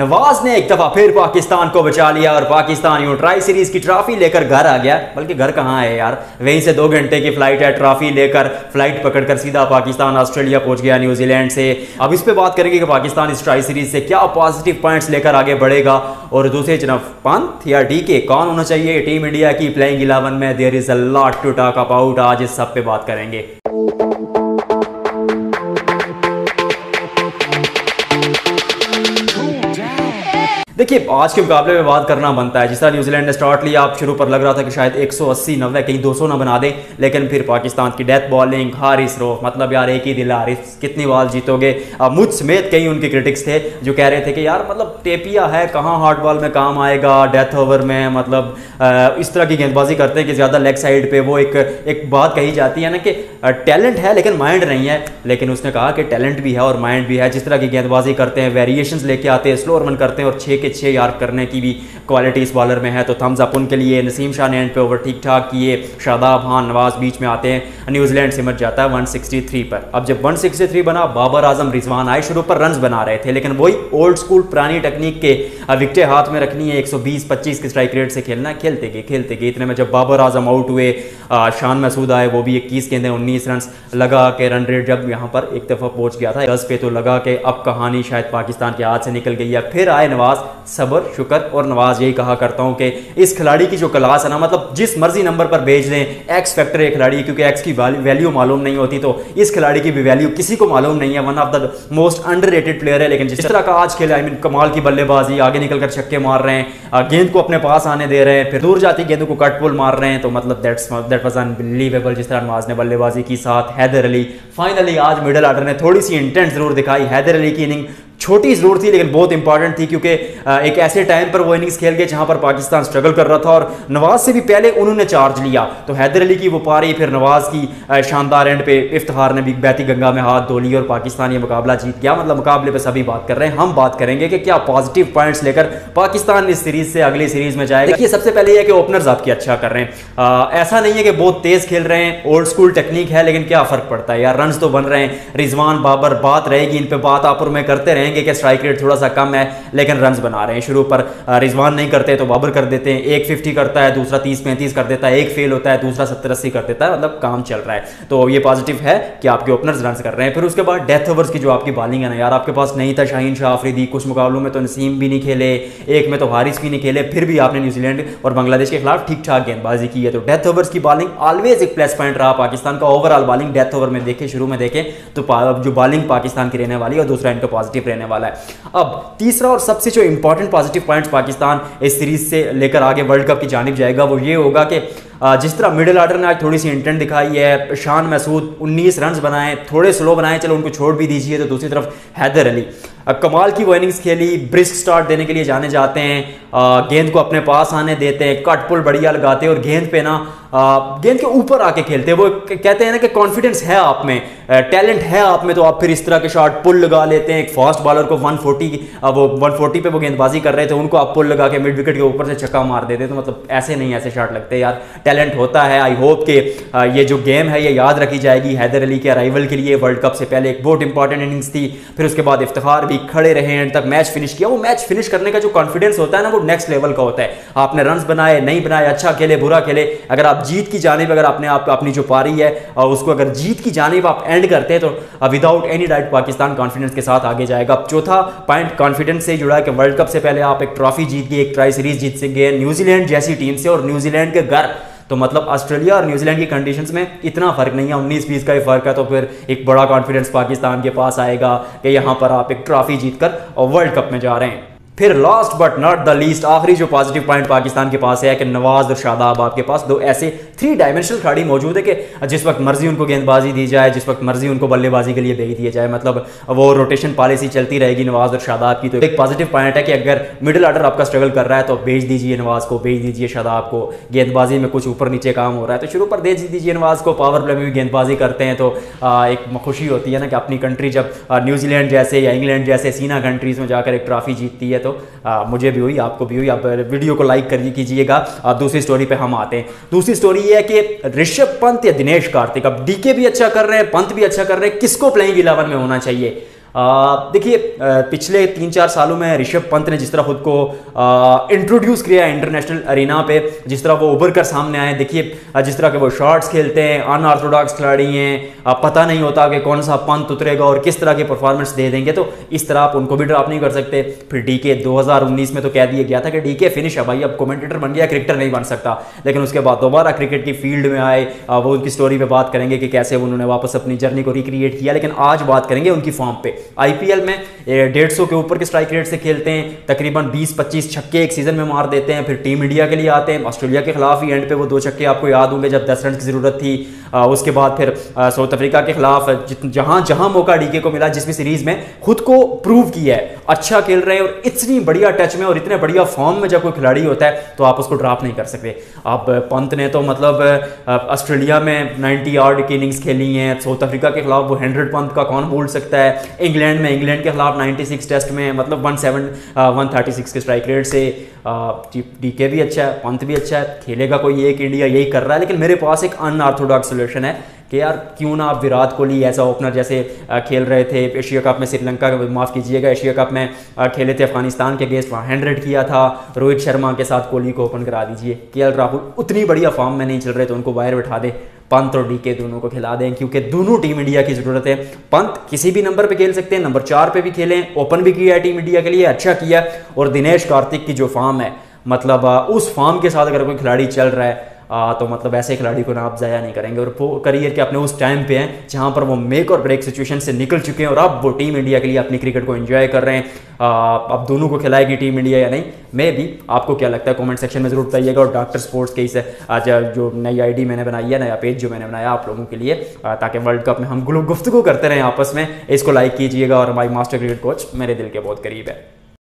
नवाज ने एक दफा फिर पाकिस्तान को बचा लिया और पाकिस्तान यूं ट्राई सीरीज की ट्रॉफी लेकर घर आ गया। बल्कि घर कहाँ है यार, वहीं से 2 घंटे की फ्लाइट है। ट्रॉफी लेकर फ्लाइट पकड़कर सीधा पाकिस्तान ऑस्ट्रेलिया पहुंच गया न्यूजीलैंड से। अब इस पे बात करेंगे कि पाकिस्तान इस ट्राई सीरीज से क्या पॉजिटिव पॉइंट्स लेकर आगे बढ़ेगा और दूसरे तरफ पंत या डीके कौन होना चाहिए टीम इंडिया की प्लेइंग 11 में। There is a lot to talk about, आज इस सब पे बात करेंगे। देखिए आज के मुकाबले में बात करना बनता है। जिस तरह न्यूजीलैंड ने स्टार्ट लिया, आप शुरू पर लग रहा था कि शायद 180-90 कहीं 200 ना बना दें, लेकिन फिर पाकिस्तान की डेथ बॉलिंग, हारिस रऊफ, मतलब यार एक ही दिल हारिस, कितनी बॉल जीतोगे। मुझ समेत कई उनके क्रिटिक्स थे जो कह रहे थे कि यार मतलब टेपिया है, कहाँ हार्ड बॉल में काम आएगा, डेथ ओवर में मतलब इस तरह की गेंदबाजी करते हैं कि ज़्यादा लेग साइड पर। वो एक बात कही जाती है ना कि टैलेंट है लेकिन माइंड नहीं है, लेकिन उसने कहा कि टैलेंट भी है और माइंड भी है। जिस तरह की गेंदबाजी करते हैं, वेरिएशंस लेके आते हैं, स्लो रन करते हैं और 6 के 6 यार्ड करने की भी क्वालिटी इस बॉलर में है, तो थम्स अप उनके लिए। नसीम शाह ने एंड पे ओवर ठीक ठाक किए, शादाब खान नवाज बीच में आते हैं, न्यूजीलैंड सिमट जाता है 163 पर। अब जब 163 बना, बाबर आजम रिजवान आए, शुरू पर रन बना रहे थे, लेकिन वही ओल्ड स्कूल पुरानी टेक्निक के विकटें हाथ में रखनी है, 120-25 के स्ट्राइक रेट से खेलना। खेलते गए इतने में जब बाबर आजम आउट हुए, शान मसूद आए, वो भी 21 गेंदें 19 रन लगा के रन रेट जब यहाँ पर एक दफ़ा पहुँच गया था 10 पे, तो लगा कि अब कहानी शायद पाकिस्तान के हाथ से निकल गई है। फिर आए नवाज, सबर शुक्र और नवाज। यही कहा करता हूं कि इस खिलाड़ी की जो क्लास है ना, मतलब जिस मर्जी नंबर पर भेज दें, एक्स फैक्टर ये खिलाड़ी, क्योंकि एक्स की वैल्यू मालूम नहीं होती, तो इस खिलाड़ी की भी वैल्यू किसी को मालूम नहीं है। One of the most underrated player है। लेकिन जिस तरह का आज खेल, आई मीन कमाल की बल्लेबाजी, आगे निकलकर छक्के मार रहे हैं, गेंद को अपने पास आने दे रहे हैं, फिर दूर जाती गेंदों को कट पुल मार रहे हैं, तो मतलब दैट वाज अनबिलीवेबल जिस तरह नवाज ने बल्लेबाजी की। साथ हैदर अली, फाइनली आज मिडल ऑर्डर ने थोड़ी सी इंटेंट जरूर दिखाई। हैदर अली की इनिंग छोटी जरूर थी लेकिन बहुत इंपॉर्टेंट थी, क्योंकि एक ऐसे टाइम पर वो इनिंग्स खेल गए जहां पर पाकिस्तान स्ट्रगल कर रहा था और नवाज से भी पहले उन्होंने चार्ज लिया। तो हैदर अली की वो पारी, फिर नवाज की शानदार एंड पे, इफ्तिखार ने भी बहती गंगा में हाथ धो लिए और पाकिस्तान ये मुकाबला जीत गया। मतलब मुकाबले पर सभी बात कर रहे हैं, हम बात करेंगे कि क्या पॉजिटिव पॉइंट्स लेकर पाकिस्तान इस सीरीज से अगली सीरीज में जाएगा। देखिए सबसे पहले यह कि ओपनर्स आपकी अच्छा कर रहे हैं, ऐसा नहीं है कि बहुत तेज खेल रहे हैं, ओल्ड स्कूल टेक्निक है, लेकिन क्या फर्क पड़ता है यार, रन तो बन रहे हैं। रिजवान बाबर, बात रहेगी इन पर, बात आपुर में करते रहे कि स्ट्राइक रेट थोड़ा सा कम है लेकिन रन्स बना रहे हैं। शुरू पर रिजवान नहीं करते तो बाबर कर देते हैं, एक 50 करता है, दूसरा 30-35 कर देता है, एक फेल होता है, दूसरा 70-80 कर देता है, मतलब काम चल रहा है। तो ये पॉजिटिव है कि आपके ओपनर्स रन्स कर रहे हैं। फिर उसके बाद डेथ ओवर्स की जो आपकी बॉलिंग है ना यार, आपके पास नहीं था शाहीन शाह अफरीदी, कुछ मुकाबलों में तो नसीम भी नहीं खेले, एक में तो हारिस भी नहीं खेले, फिर भी आपने न्यूजीलैंड और बांग्लादेश के खिलाफ ठीक ठाक गेंदबाजी की है। तो डेथ ओवर्स की बॉलिंग ऑलवेज एक प्लस पॉइंट रहा पाकिस्तान का। ओवरऑल बॉलिंग डेथ ओवर में देखें, शुरू में देखें तो जो बॉलिंग पाकिस्तान की रहने वाली है, और दूसरा इनका पॉजिटिव रहने वाला है। अब तीसरा और सबसे जो इंपॉर्टेंट पॉजिटिव पॉइंट्स पाकिस्तान इस सीरीज से लेकर आगे वर्ल्ड कप की जानिब जाएगा, वो ये होगा कि जिस तरह मिडिल ऑर्डर ने आज थोड़ी सी इंटेंट दिखाई है, शान मसूद 19 रन बनाए, थोड़े स्लो बनाए, चलो उनको छोड़ भी दीजिए। तो दूसरी तरफ हैदर अली कमाल की वो इनिंग्स खेली, ब्रिस्क स्टार्ट देने के लिए जाने जाते हैं, गेंद को अपने पास आने देते हैं, कट पुल बढ़िया लगाते हैं और गेंद पे ना गेंद के ऊपर आके खेलते हैं। वो कहते हैं ना कि कॉन्फिडेंस है आप में, टैलेंट है आप में, तो आप फिर इस तरह के शॉट पुल लगा लेते हैं। एक फास्ट बॉलर को 140 पे वो गेंदबाजी कर रहे थे, उनको आप पुल लगा के मिड विकेट के ऊपर से छक्का मार देते हैं। तो मतलब ऐसे नहीं ऐसे शॉट लगते यार, टैलेंट होता है। आई होप कि ये जो गेम है ये याद रखी जाएगी हैदर अली के अराइवल के लिए। वर्ल्ड कप से पहले एक बहुत इंपॉर्टेंट इनिंग्स थी, फिर उसके बाद इफ्तिखार भी खड़े रहे एंड तक, मैच फिनिश किया। वो मैच फिनिश करने का जो कॉन्फिडेंस होता है ना, वो नेक्स्ट लेवल का होता है। आपने रन्स बनाए नहीं बनाए, अच्छा खेले बुरा खेले, अगर आप जीत की जानिब अगर आपने अपनी जो पारी है उसको अगर जीत की जानिब आप एंड करते हैं तो without any doubt Pakistan confidence के साथ आगे जाएगा। अब चौथा पॉइंट कॉन्फिडेंस से जुड़ा है कि वर्ल्ड कप से पहले आप एक ट्रॉफी जीत गए, एक ट्राई सीरीज जीत गए न्यूजीलैंड जैसी टीम से, और न्यूजीलैंड के घर, तो मतलब ऑस्ट्रेलिया और न्यूजीलैंड की कंडीशंस में इतना फ़र्क नहीं है, 19-20 का ही फ़र्क है। तो फिर एक बड़ा कॉन्फिडेंस पाकिस्तान के पास आएगा कि यहाँ पर आप एक ट्रॉफी जीतकर और वर्ल्ड कप में जा रहे हैं। फिर last but not the least, आखिरी जो पॉजिटिव पॉइंट पाकिस्तान के पास है कि नवाज और शादाब आपके पास दो ऐसे 3 डायमेंशनल खिलाड़ी मौजूद है कि जिस वक्त मर्जी उनको गेंदबाजी दी जाए, जिस वक्त मर्जी उनको बल्लेबाजी के लिए भेज दिया जाए, मतलब वो रोटेशन पॉलिसी चलती रहेगी नवाज और शादाब की। तो एक पॉजिटिव पॉइंट है कि अगर मिडिल ऑर्डर आपका स्ट्रगल कर रहा है तो भेज दीजिए नवाज को, भेज दीजिए शादाब को, गेंदबाजी में कुछ ऊपर नीचे काम हो रहा है तो शुरू पर दे दीजिए नवाज को, पावर प्ले में भी गेंदबाजी करते हैं तो एक खुशी होती है ना कि अपनी कंट्री जब न्यूजीलैंड जैसे या इंग्लैंड जैसे सीना कंट्रीज़ में जाकर एक ट्रॉफी जीतती है। तो मुझे भी हुई, आपको भी हुई। आप वीडियो को लाइक कर कीजिएगा। दूसरी स्टोरी पे हम आते हैं। दूसरी स्टोरी ये है कि ऋषभ पंत या दिनेश कार्तिक, अब डीके भी अच्छा कर रहे हैं, पंत भी अच्छा कर रहे हैं, किसको प्लेइंग 11 में होना चाहिए? देखिए पिछले 3-4 सालों में ऋषभ पंत ने जिस तरह खुद को इंट्रोड्यूस किया इंटरनेशनल अरीना पे, जिस तरह वो उभर कर सामने आए, देखिए जिस तरह के वो शॉट्स खेलते हैं, अनऑर्थोडॉक्स खिलाड़ी हैं, पता नहीं होता कि कौन सा पंत उतरेगा और किस तरह की परफॉर्मेंस दे देंगे, तो इस तरह आप उनको भी ड्रॉप नहीं कर सकते। फिर डीके 2019 में तो कह दिया गया था कि डीके फिनिश है भाई, अब कमेंटेटर बन गया, क्रिकेटर नहीं बन सकता, लेकिन उसके बाद दोबारा क्रिकेट की फील्ड में आए, वो उनकी स्टोरी पे बात करेंगे कि कैसे उन्होंने वापस अपनी जर्नी को रिक्रिएट किया। लेकिन आज बात करेंगे उनकी फॉर्म पे। आईपीएल में 150 के ऊपर के स्ट्राइक रेट से खेलते हैं, तकरीबन 20-25 छक्के एक सीजन में मार देते हैं। फिर टीम इंडिया के लिए आते हैं, ऑस्ट्रेलिया के खिलाफ ही एंड पे वो 2 छक्के आपको याद होंगे जब 10 रन की जरूरत थी। उसके बाद फिर साउथ अफ्रीका के खिलाफ जहां जहां मौका डीके को मिला, जिस भी सीरीज में खुद को प्रूव किया है, अच्छा खेल रहे हैं, और इतनी बढ़िया टच में और इतने बढ़िया फॉर्म में जब कोई खिलाड़ी होता है तो आप उसको ड्रॉप नहीं कर सकते। आप पंत ने तो मतलब ऑस्ट्रेलिया में 90 यार्ड की इनिंग्स खेली हैं, साउथ अफ्रीका के खिलाफ वो 100 पंत का कौन बोल सकता है, इंग्लैंड में इंग्लैंड के खिलाफ 96 टेस्ट में मतलब 136 के स्ट्राइक रेट से। डीके भी अच्छा है, पंत भी अच्छा है, खेलेगा कोई एक इंडिया यही कर रहा है। लेकिन मेरे पास एक अनऑर्थोडॉक्स सोल्यूशन है कि यार क्यों ना आप विराट कोहली ऐसा ओपनर जैसे खेल रहे थे एशिया कप में, श्रीलंका माफ़ कीजिएगा एशिया कप में खेले थे अफगानिस्तान के अगेंस्ट, वहाँ 100 किया था, रोहित शर्मा के साथ कोहली को ओपन करा दीजिए। केएल राहुल उतनी बढ़िया फॉर्म में नहीं चल रहे तो उनको बाहर बैठा दे, पंत और डीके दोनों को खिला दें, क्योंकि दोनों टीम इंडिया की ज़रूरत है। पंत किसी भी नंबर पे खेल सकते हैं, नंबर 4 पे भी खेलें, ओपन भी किया है टीम इंडिया के लिए, अच्छा किया। और दिनेश कार्तिक की जो फॉर्म है, मतलब उस फॉर्म के साथ अगर कोई खिलाड़ी चल रहा है तो मतलब ऐसे खिलाड़ी को ना आप ज़ाया नहीं करेंगे। और वो करियर के अपने उस टाइम पे हैं जहाँ पर वो मेक और ब्रेक सिचुएशन से निकल चुके हैं और अब वो टीम इंडिया के लिए अपनी क्रिकेट को एंजॉय कर रहे हैं। अब दोनों को खिलाएगी टीम इंडिया या नहीं, मैं भी आपको क्या लगता है कमेंट सेक्शन में ज़रूर बताइएगा। और डॉक्टर स्पोर्ट्स के इस आज जो नई आईडी मैंने बनाई है, नया पेज जो मैंने बनाया आप लोगों के लिए, ताकि वर्ल्ड कप में हम गुफ्तगू करते रहें आपस में, इसको लाइक कीजिएगा। और हमारी मास्टर क्रिकेट कोच मेरे दिल के बहुत करीब है।